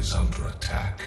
is under attack.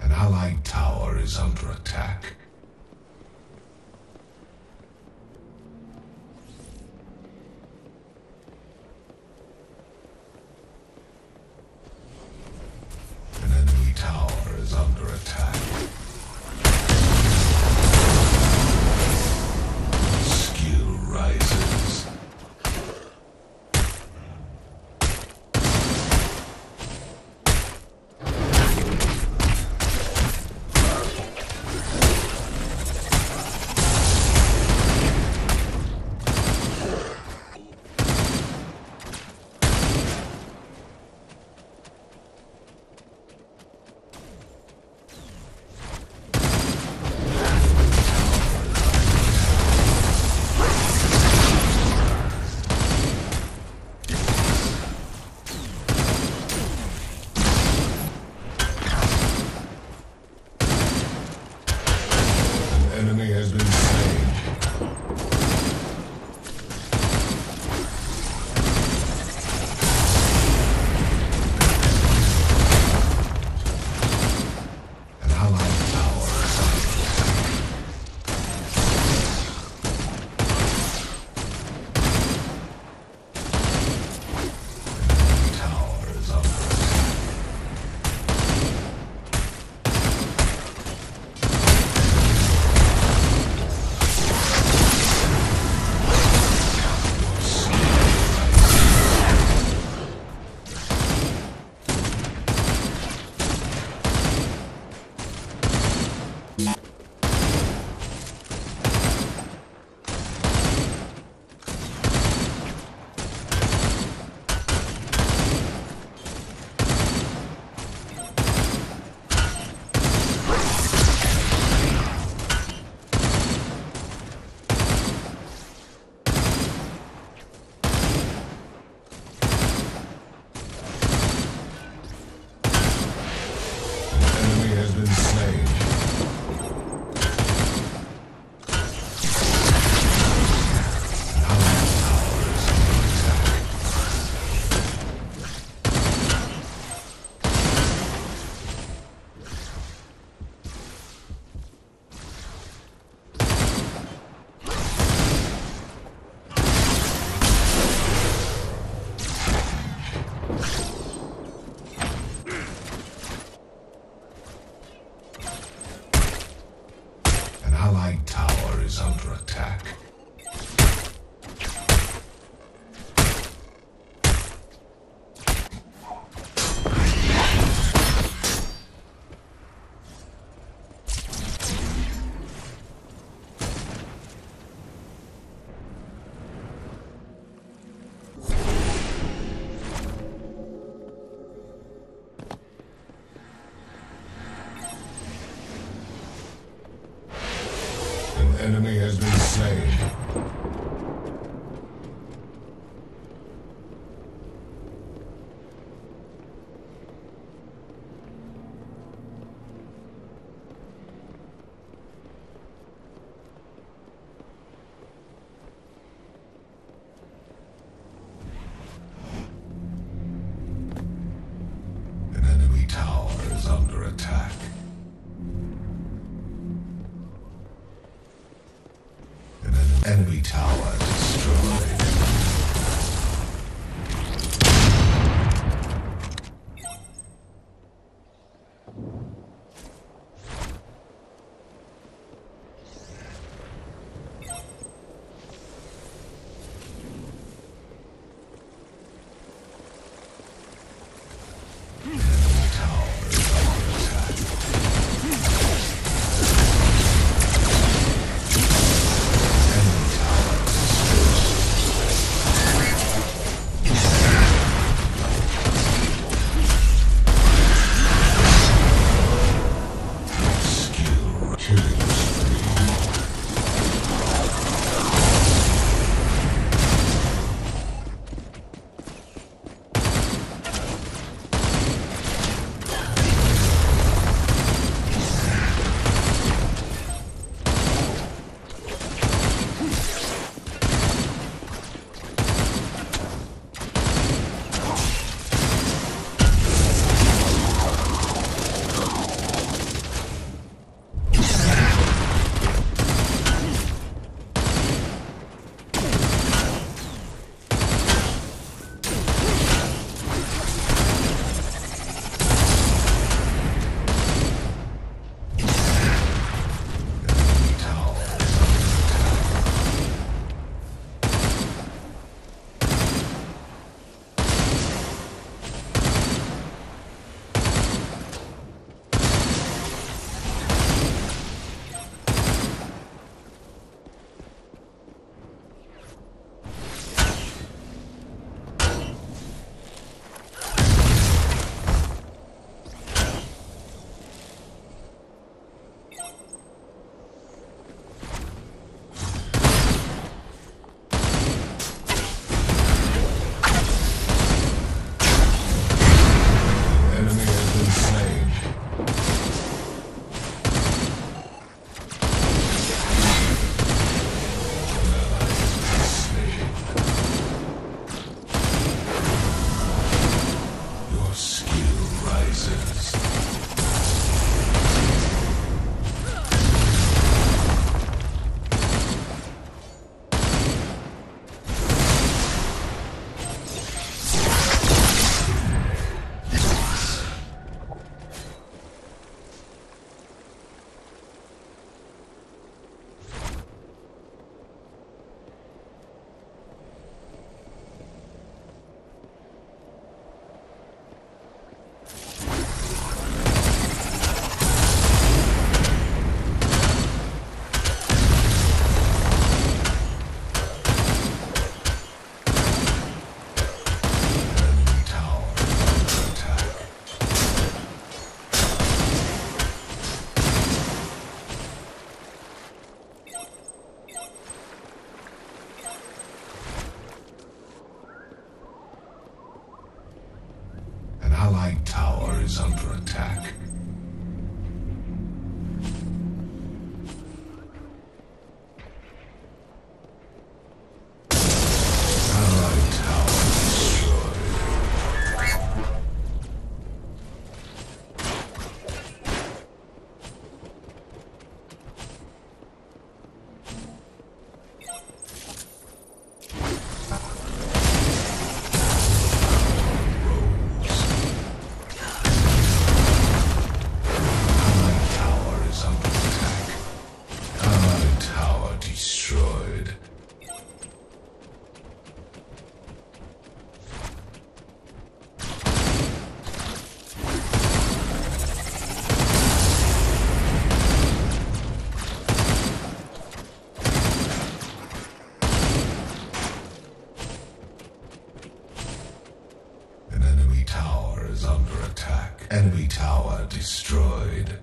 An allied tower is under attack. An enemy tower is under attack. An enemy tower is under attack. Allied tower is under attack. An enemy tower is under attack. Skill rises. enemy has been slain. Enemy tower destroyed. Allied tower is under attack. Enemy tower destroyed.